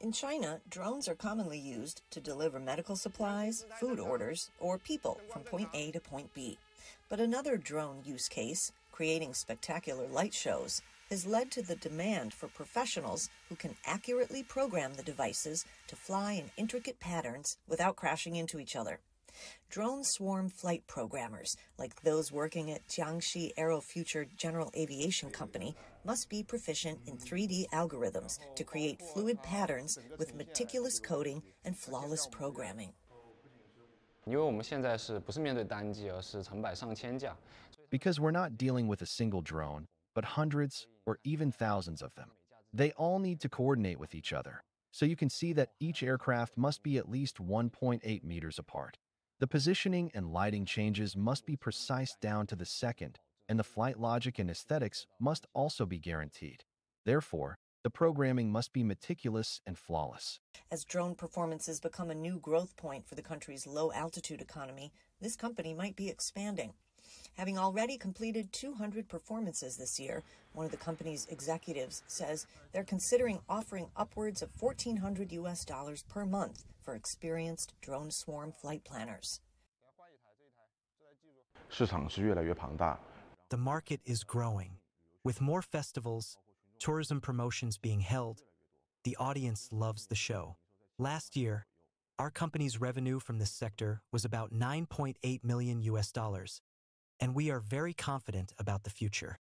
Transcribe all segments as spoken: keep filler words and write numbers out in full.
In China, drones are commonly used to deliver medical supplies, food orders, or people from point A to point B. But another drone use case, creating spectacular light shows, has led to the demand for professionals who can accurately program the devices to fly in intricate patterns without crashing into each other. Drone swarm flight programmers, like those working at Jiangxi Aero Future General Aviation Company, must be proficient in three D algorithms to create fluid patterns with meticulous coding and flawless programming. Because we're not dealing with a single drone, but hundreds or even thousands of them. They all need to coordinate with each other. So you can see that each aircraft must be at least one point eight meters apart. The positioning and lighting changes must be precise down to the second, and the flight logic and aesthetics must also be guaranteed. Therefore, the programming must be meticulous and flawless. As drone performances become a new growth point for the country's low-altitude economy, this company might be expanding. Having already completed two hundred performances this year, one of the company's executives says they're considering offering upwards of fourteen hundred U S dollars per month for experienced drone swarm flight planners. The market is growing. With more festivals, tourism promotions being held, the audience loves the show. Last year, our company's revenue from this sector was about nine point eight million U S dollars. And we are very confident about the future.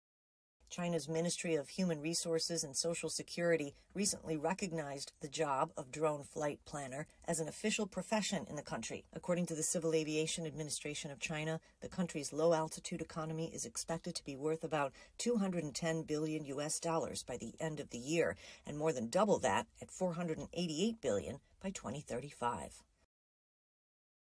China's Ministry of Human Resources and Social Security recently recognized the job of drone flight planner as an official profession in the country. According to the Civil Aviation Administration of China, the country's low-altitude economy is expected to be worth about two hundred ten billion U S dollars by the end of the year, and more than double that at four hundred eighty-eight billion by twenty thirty-five.